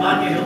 Byker Hill.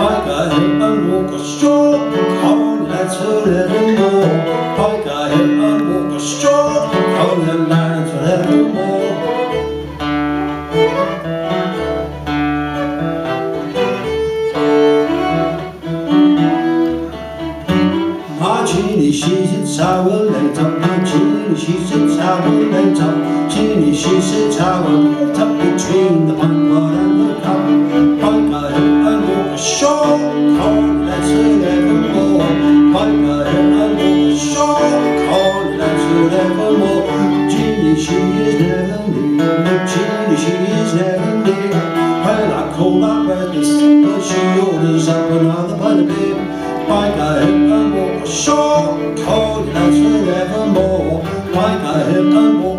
Byker Hill and Walker Shore, come let's hurt evermore. Byker Hill and Walker Shore, come and lands forevermore. My Jeanie, she sits our later. My Jeanie, she sits our later. Jeanie, she sits our later between the bumper and the cup. Byker Hill and Walker Shore. Byker Hill and Walker Shore, call your lads forevermore. Byker Hill and Walker Shore, call your lads forevermore.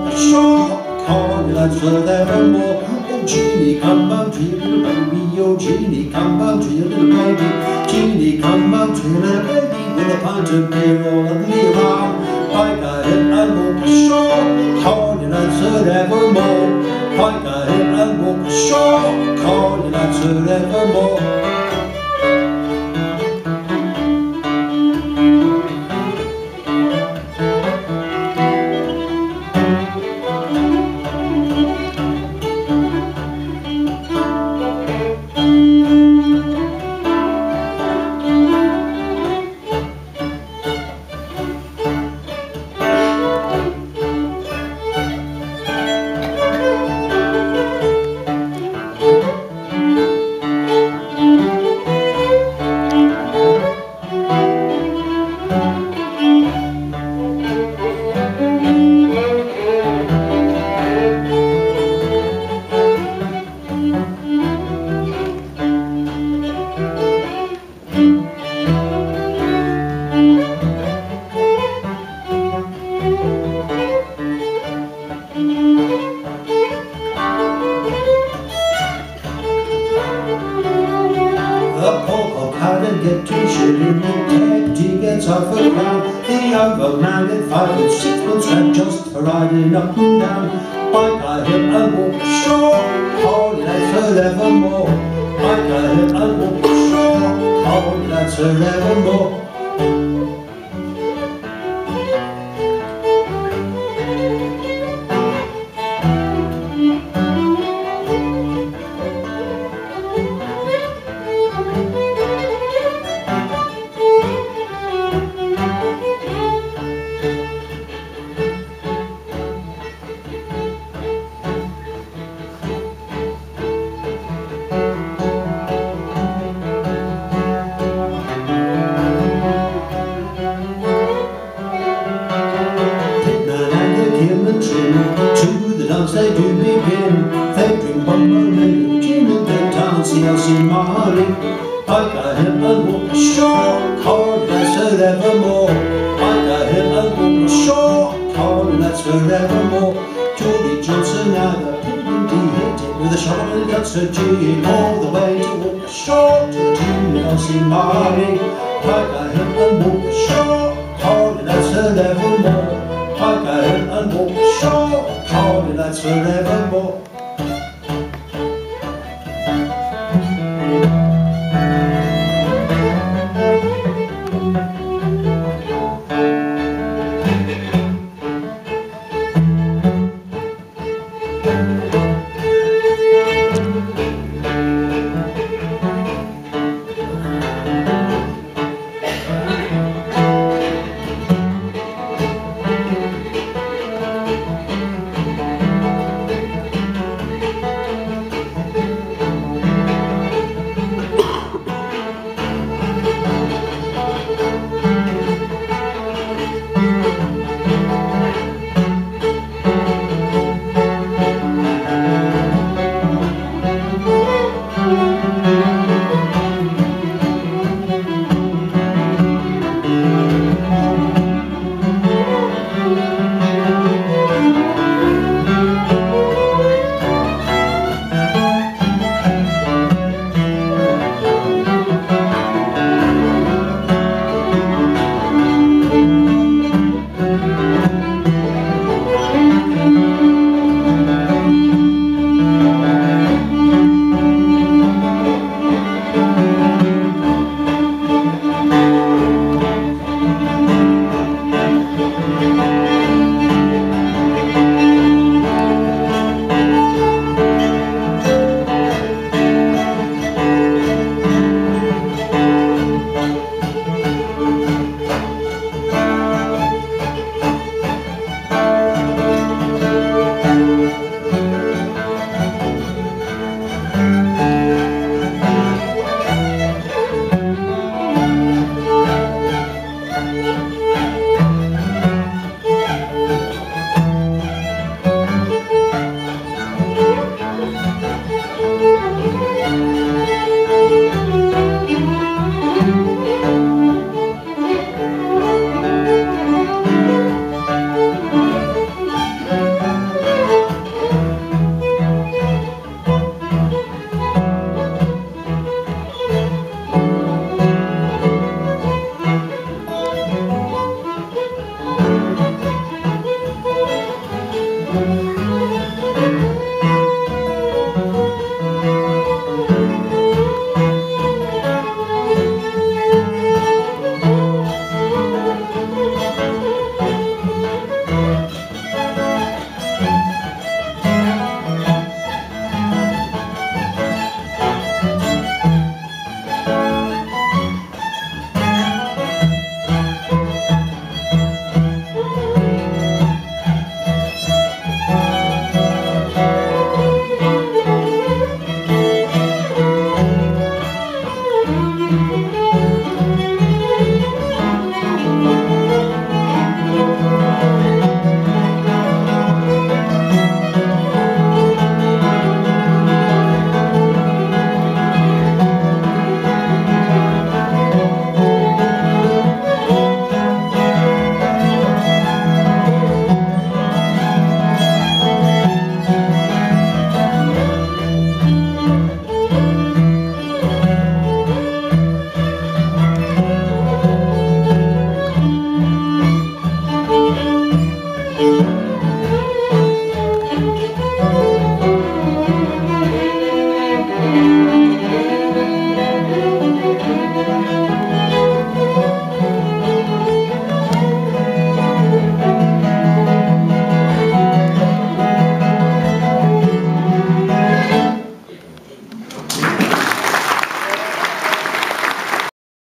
Oh Jeanie, come round to your little baby. Oh Jeanie, come round to your little baby. Jeanie, come round to your little baby with a pint of beer all under your arm. Byker Hill and Walker Shore, call your lads forevermore. Byker Hill and Walker Shore, call your lads forevermore. Get to shilling, the deputy gets half a crown. The overman at 5 and 6 months had just for riding up and down. Byker Hill and Walker Shore, call lads forevermore. Byker Hill and Walker Shore, call lads forevermore. To the dance they do begin. They drink bumble and gin and they dance the Elsie Marley. Byker Hill and Walker Shore, corn that's forevermore. Byker Hill and Walker Shore, corn that's forevermore. Geordie Johnson had a pin and he hit it with a shot and guts her G all the way to Walker Shore to the tune of Elsie Marley. Byker Hill and Walker Shore, corn that's forevermore. Byker Hill and Walker Shore, Geordie, that's forevermore.